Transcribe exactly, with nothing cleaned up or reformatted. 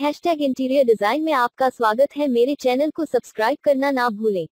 Hashtag interior design में आपका स्वागत है। मेरे चैनल को सब्सक्राइब करना ना भूलें।